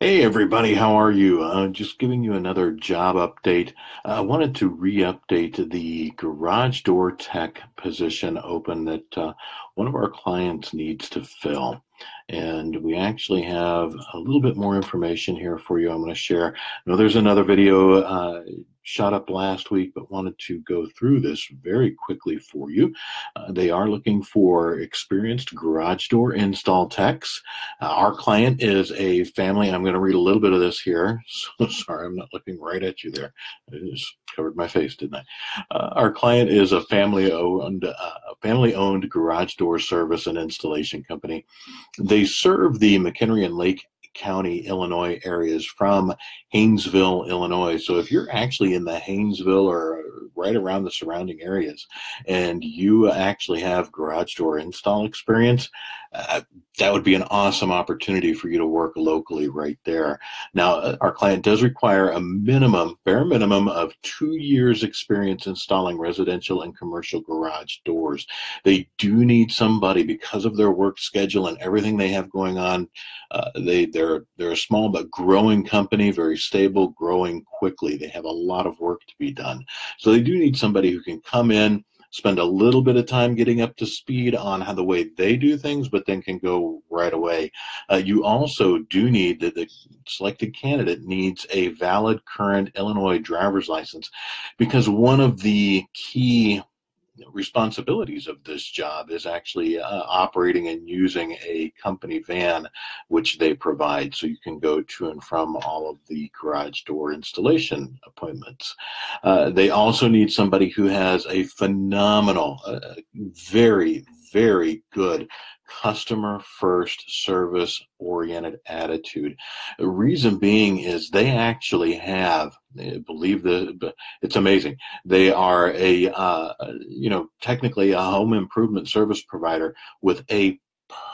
Hey everybody, how are you? Just giving you another job update. I wanted to re-update the garage door tech position open that one of our clients needs to fill. And we actually have a little bit more information here for you I'm going to share. I know there's another video shot up last week, but wanted to go through this very quickly for you. They are looking for experienced garage door install techs. Our client is a family. I'm going to read a little bit of this here. So sorry, I'm not looking right at you there. I just covered my face, didn't I? Our client is a family-owned garage door service and installation company. They serve the McHenry and Lake County, Illinois areas from Hainesville, Illinois. So if you're actually in the Hainesville or right around the surrounding areas and you actually have garage door install experience, that would be an awesome opportunity for you to work locally right there. Now, our client does require a bare minimum of 2 years experience installing residential and commercial garage doors. They do need somebody because of their work schedule and everything they have going on. They're a small but growing company, very stable, growing quickly. They have a lot of work to be done. So they do need somebody who can come in, spend a little bit of time getting up to speed on how the way they do things, but then can go right away. You also do need, the selected candidate needs a valid current Illinois driver's license, because one of the key responsibilities of this job is actually operating and using a company van, which they provide, so you can go to and from all of the garage door installation appointments. They also need somebody who has a phenomenal, very, very good customer first, service oriented attitude. The reason being is they actually have, it's amazing. They are a, technically a home improvement service provider with a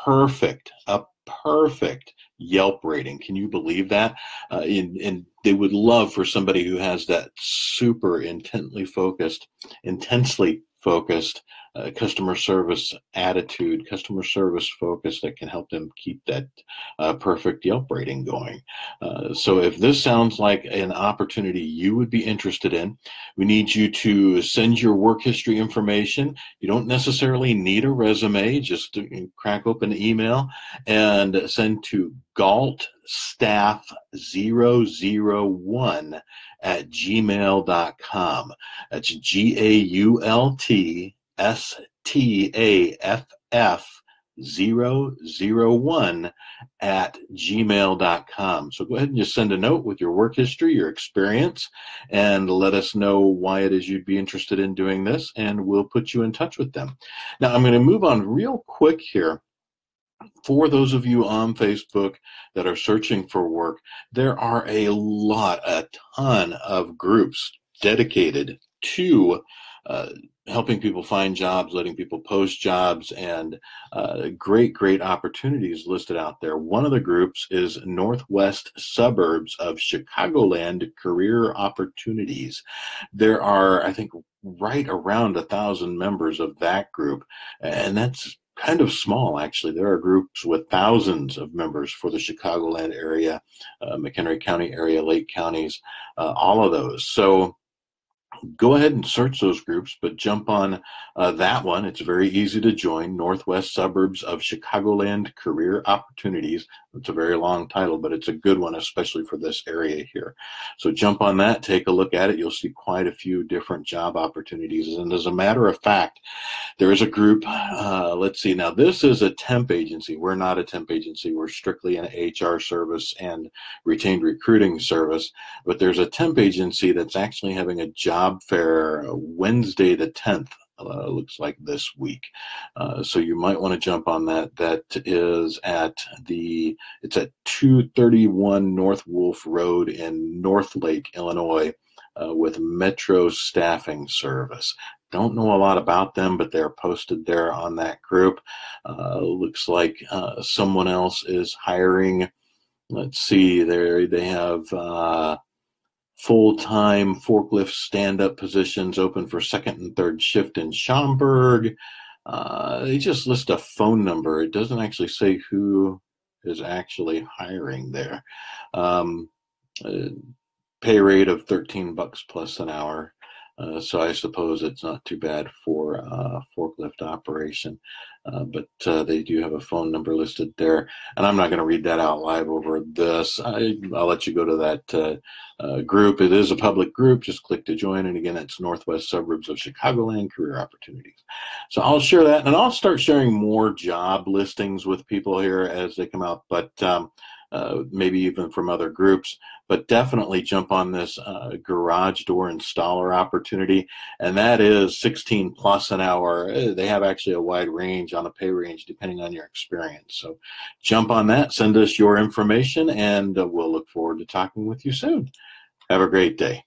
perfect Yelp rating. Can you believe that? And they would love for somebody who has that super intensely focused customer service attitude, customer service focus that can help them keep that perfect Yelp rating going. So if this sounds like an opportunity you would be interested in, we need you to send your work history information. You don't necessarily need a resume, just crack open the email and send to Gaultstaff001 at gmail.com. That's GAULTSTAFF001 at gmail.com. So go ahead and just send a note with your work history, your experience, and let us know why it is you'd be interested in doing this, and we'll put you in touch with them. Now, I'm going to move on real quick here. For those of you on Facebook that are searching for work, there are a ton of groups dedicated to helping people find jobs, letting people post jobs, and great opportunities listed out there. One of the groups is Northwest Suburbs of Chicagoland Career Opportunities. There are, I think, right around 1,000 members of that group, and that's kind of small, actually. There are groups with thousands of members for the Chicagoland area, McHenry County area, Lake counties, all of those. So go ahead and search those groups, but jump on that one. It's very easy to join, Northwest Suburbs of Chicagoland Career Opportunities. It's a very long title, but it's a good one, especially for this area here. So jump on that, take a look at it. You'll see quite a few different job opportunities. And as a matter of fact, there is a group, let's see, now this is a temp agency. We're not a temp agency. We're strictly an HR service and retained recruiting service. But there's a temp agency that's actually having a job fair Wednesday the 10th. Looks like this week, so you might want to jump on that. That is at 231 North Wolf Road in North Lake, Illinois, with Metro Staffing Service. Don't know a lot about them, but they're posted there on that group. Looks like someone else is hiring. Let's see, they have full-time forklift stand-up positions open for second and third shift in Schaumburg. They just list a phone number. It doesn't actually say who is actually hiring there. Pay rate of $13 plus an hour. So I suppose it's not too bad for forklift operation, but they do have a phone number listed there. And I'm not going to read that out live over this. I'll let you go to that group. It is a public group. Just click to join. And again, it's Northwest Suburbs of Chicagoland Career Opportunities. So I'll share that, and I'll start sharing more job listings with people here as they come out, but maybe even from other groups. But definitely jump on this garage door installer opportunity, and that is $16 plus an hour. They have actually a wide range on a pay range depending on your experience. So jump on that, send us your information, and we'll look forward to talking with you soon. Have a great day.